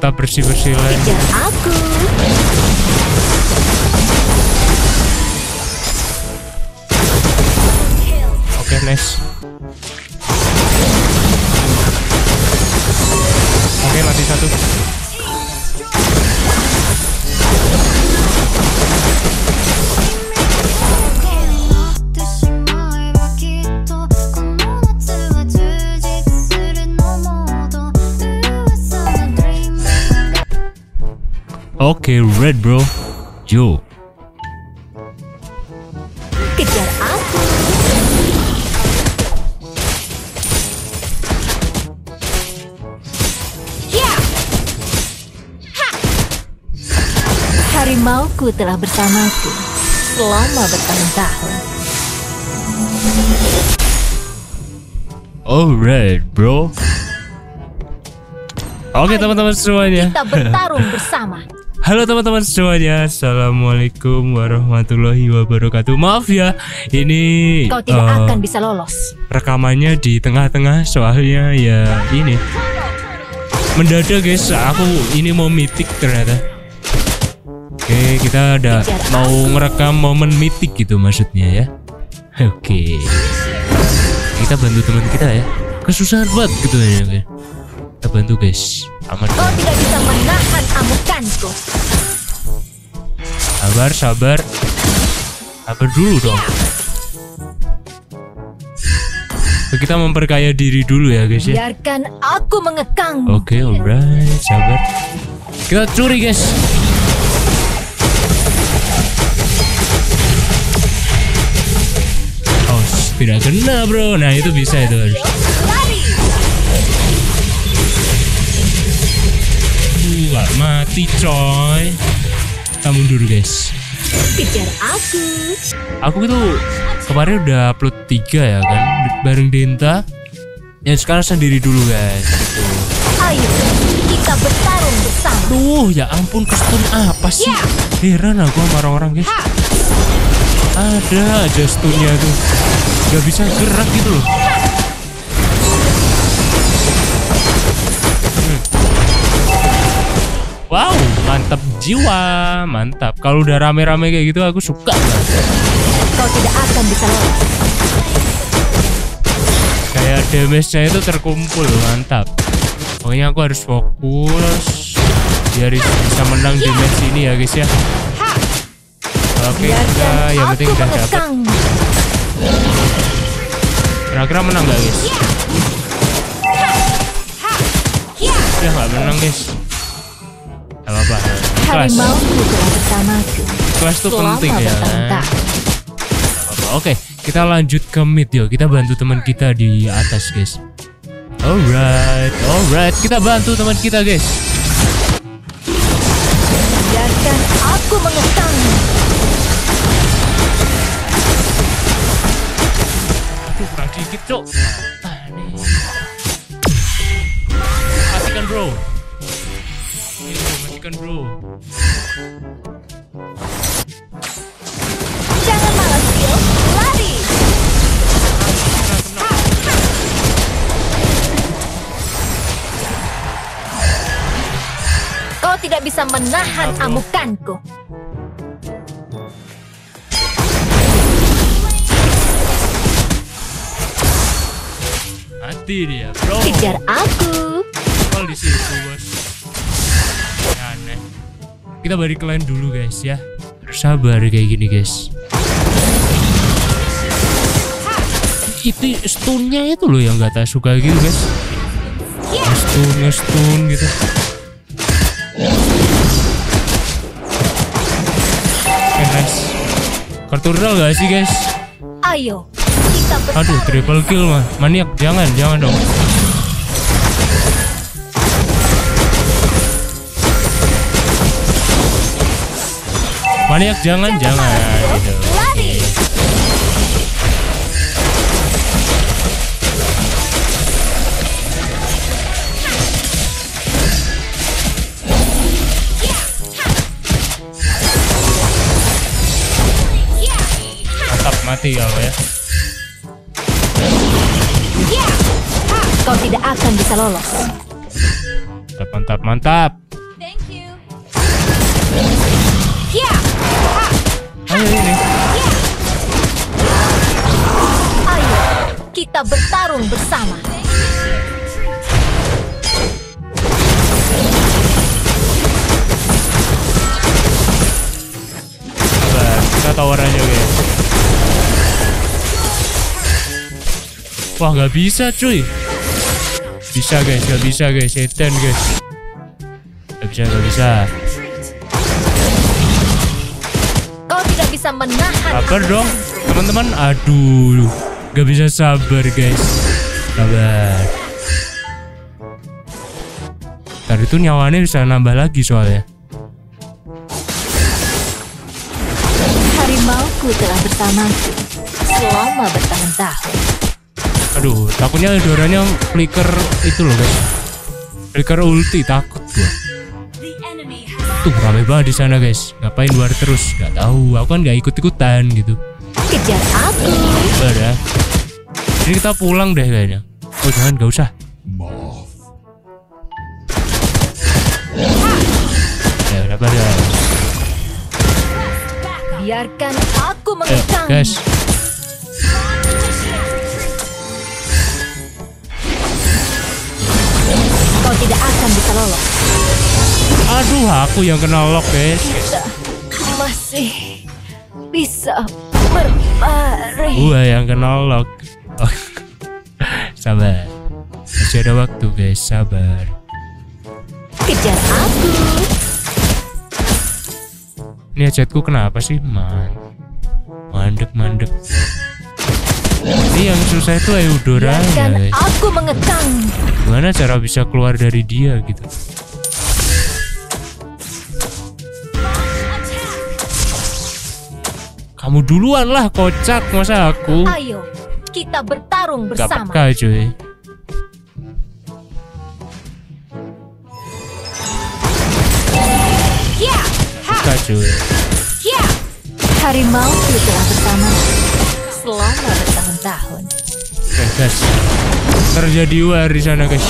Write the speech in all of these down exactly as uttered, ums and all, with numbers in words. Kita bersih-bersih lagi. Oke, nice. Oke, mati satu. Oke, okay, red bro, yo. Kejar aku. Ya. Ha. Harimauku telah bersamaku selama bertahun-tahun. Alright bro. Oke okay, teman-teman semuanya. Kita bertarung bersama. Halo teman-teman semuanya, assalamualaikum warahmatullahi wabarakatuh. Maaf ya, ini kau tidak uh, akan bisa lolos. Rekamannya di tengah-tengah soalnya ya ini mendadak guys. Aku ini mau mythic ternyata. Oke, kita ada mau ngerekam momen mythic gitu maksudnya ya. Oke, kita bantu teman kita ya. Kesusahan banget gitu ya. Kita bantu guys. Aman. Kau tidak bisa menahan amukanku. Sabar, sabar. Sabar dulu dong. Kita memperkaya diri dulu ya guys ya. Biarkan aku mengekang. Oke, okay, alright, sabar. Kita curi guys. Oh, tidak kena bro. Nah itu bisa itu harus. Wah, mati coy. Kita mundur guys. Kejar aku. Aku itu kemarin udah upload tiga ya kan, bareng Denta. Ya sekarang sendiri dulu guys. Ayo kita bertarung bersama. Duh ya ampun, kestun apa sih? Yeah. Heran aku sama orang-orang guys. Ha. Ada aja stunnya tuh, gak bisa gerak gitu loh. Wow, mantap jiwa, mantap. Kalau udah rame-rame kayak gitu aku suka banget. Kau tidak akan bisa lolos. Kayak damage-nya itu terkumpul, mantap. Pokoknya aku harus fokus biar bisa menang damage ini ya guys ya. Oke, okay, kita yang penting udah dapat. Kira-kira menang gak guys? Udah gak menang guys. Kelas. Kelas itu penting ya. Oke, kita lanjut ke mid yo. Kita bantu teman kita di atas guys. Alright, alright, kita bantu teman kita guys. Biarkan aku mengekang. Aduh, kurang dikit cok. Pastikan bro. Matikan bro. Jangan malas skill, lari. Kau tidak bisa menahan nah, amukanku. Mati dia bro. Kejar aku. Kau di situ bos. Kita balik ke lane dulu guys ya. Sabar kayak gini guys. Itu stunnya itu loh yang gak tak suka gitu guys. Stun, stun gitu. Oke, nice. Kartu real gak sih guys? Ayo. Aduh, triple kill mah. Maniak, jangan, jangan dong. Maniak jangan jangan, jangan. Gitu. Okay. Mantap, mati kau ya. Kau tidak akan bisa lolos. Mantap mantap mantap. semuanya ini. Ayo, kita bertarung bersama. Sabar, kita tawar aja ya. Wah, nggak bisa cuy. Bisa guys, nggak bisa guys, setan guys. Nggak bisa, nggak bisa. Sabar dong teman-teman. Aduh, gak bisa sabar guys. Sabar. Tadi tuh nyawanya bisa nambah lagi soalnya. Harimauku telah bersamaku selama bertahun-tahun. Aduh, takutnya Eudoranya flicker itu loh guys. Flicker ulti, takut gua. Tuh rame banget di sana guys. Ngapain luar terus? Gak tahu. Aku kan gak ikut-ikutan gitu. Kejar aku. Sabar ya. Ini kita pulang deh kayaknya. Oh jangan, gak usah. Ya sabar ya. Biarkan aku mengekang. Eh, guys. Kau tidak akan bisa lolos. Aduh, aku yang kena lock guys. Kita masih bisa berbaring. Gua yang kena lock. Oh. Sabar, masih ada waktu guys, sabar. Kejar aku. Ini headsetku kenapa sih? Man, mandek mandek. Ini yang susah itu Eudora guys. Aku mengekang. Gimana cara bisa keluar dari dia gitu? Kamu duluan lah, kocak, masa aku. Ayo, kita bertarung bersama. Gak peka cuy. Ya, peka cuy. Ya, harimau telah bersama selama bertahun-tahun. Oke guys, terjadi war di sana guys.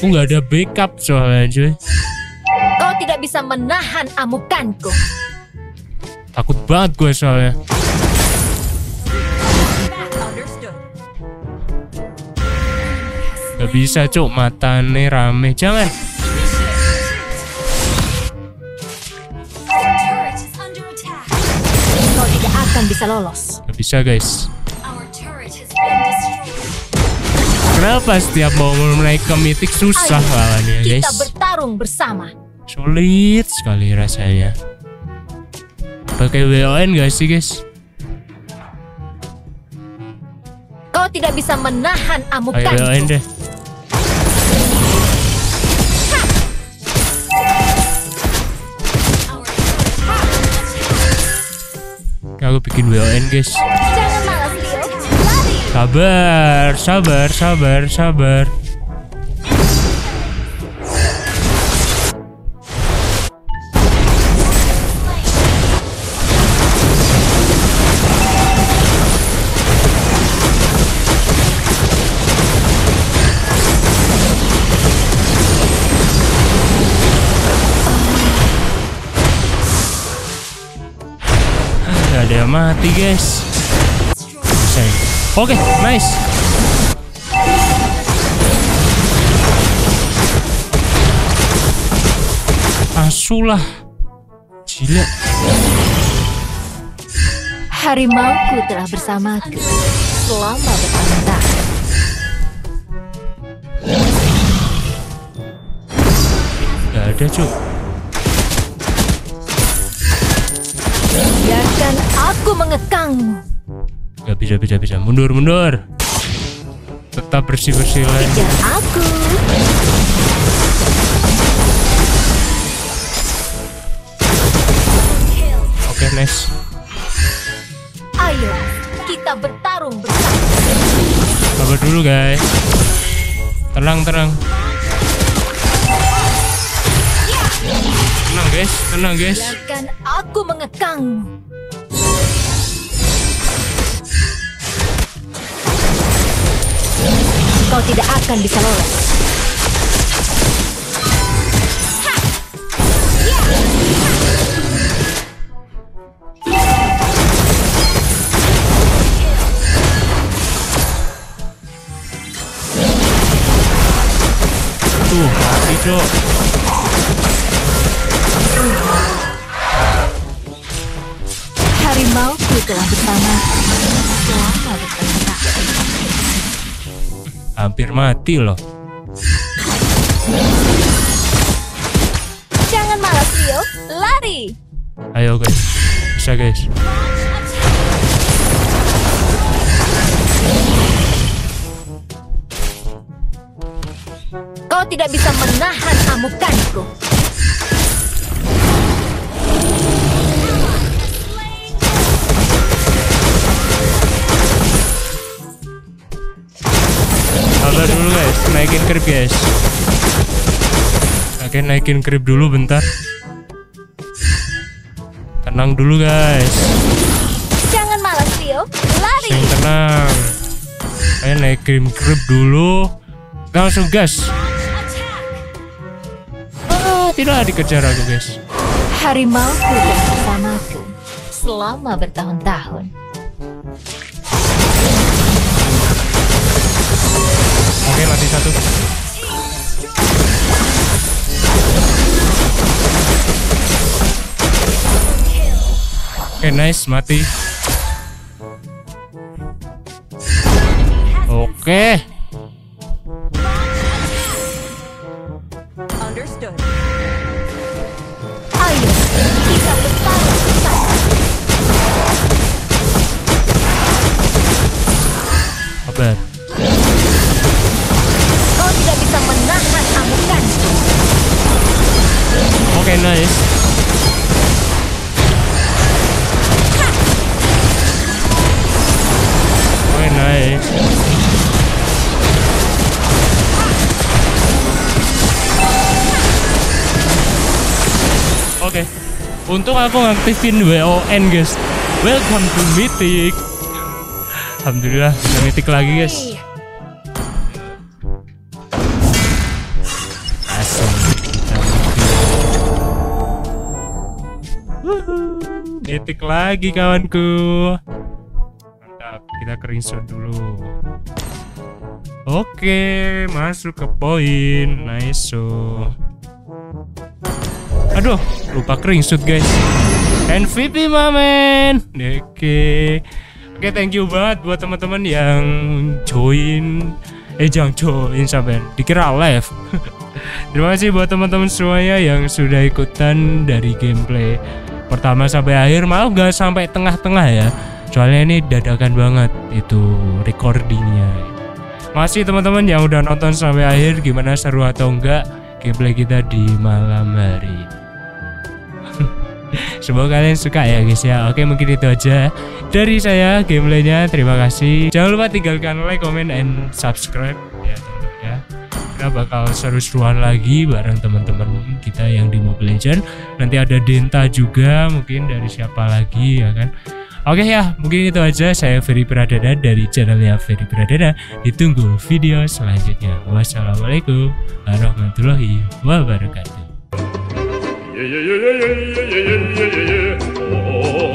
Aku nggak ada backup soalnya cuy. Kau tidak bisa menahan amukanku. Takut banget gue soalnya. Gak bisa cuk, matane rame. Jangan. Kau tidak akan bisa lolos. Gak bisa guys. Kenapa setiap mau naik ke Mythic susah lawannya guys? Kita bertarung bersama. Sulit sekali rasanya. Pakai W O N gak sih guys? Kau tidak bisa menahan amukanku. Pakai W O N deh. Aku bikin W O N guys. Sabar, sabar, sabar, sabar. Gak ada yang mati guys. Oke, okay, nice. Asulah. Gila. Harimauku telah bersamaku selama bertahun-tahun. Gak ada, cuk. Biarkan aku mengekangmu. Gak bisa, bisa, bisa. Mundur, mundur. Tetap bersih-bersih lagi. Kejar aku. Oke, okay, nice. Ayo, kita bertarung bersama. Sabar dulu, guys. Tenang, tenang. Tenang, guys. Tenang, guys. Biarkan aku mengekangmu. Kau tidak akan bisa lolos. Tuh, mati dong. Harimau ku telah bersama. Selama bertengkar. Hampir mati loh. Jangan malas Rio, lari. Ayo guys, bisa guys. Kau tidak bisa menahan amukanku. Sabar dulu guys, naikin creep guys. Oke, naikin creep dulu bentar. Tenang dulu guys. Jangan malas Rio, lari. Sing tenang. Ayo naikin creep dulu. Langsung gas. Ah, tidak dikejar aku guys. Harimau sudah bersamaku selama bertahun-tahun. Oke, mati satu. Oke, nice, mati. Oke. Understood. Ayo, kita bertarung bersama. Apa? Oke, okay, nice. Oke, okay, nice. Oke, okay. Untung aku ngaktifin W O N guys. Welcome to Mythic. Alhamdulillah, bisa Mythic lagi guys. Mythic lagi kawanku. Mantap, kita screenshot dulu. Oke, masuk ke poin. Nice. So. Aduh, lupa screenshot guys. M V P mamen. Oke. Oke, thank you banget buat teman-teman yang join. Eh, jangan join saben. Dikira live. Terima kasih buat teman-teman semuanya yang sudah ikutan dari gameplay pertama sampai akhir. Maaf gak sampai tengah-tengah ya, soalnya ini dadakan banget itu recordingnya. Makasih teman-teman yang udah nonton sampai akhir. Gimana, seru atau enggak gameplay kita di malam hari? Semoga kalian suka ya guys ya. Oke, mungkin itu aja dari saya gameplaynya. Terima kasih, jangan lupa tinggalkan like, comment, and subscribe ya tentunya. Kita bakal seru-seruan lagi bareng teman-teman kita yang di Mobile Legends. Nanti ada Denta juga, mungkin dari siapa lagi ya kan. Oke ya, mungkin itu aja. Saya Ferry Pradana dari channelnya Ferry Pradana. Ditunggu video selanjutnya. Wassalamualaikum warahmatullahi wabarakatuh.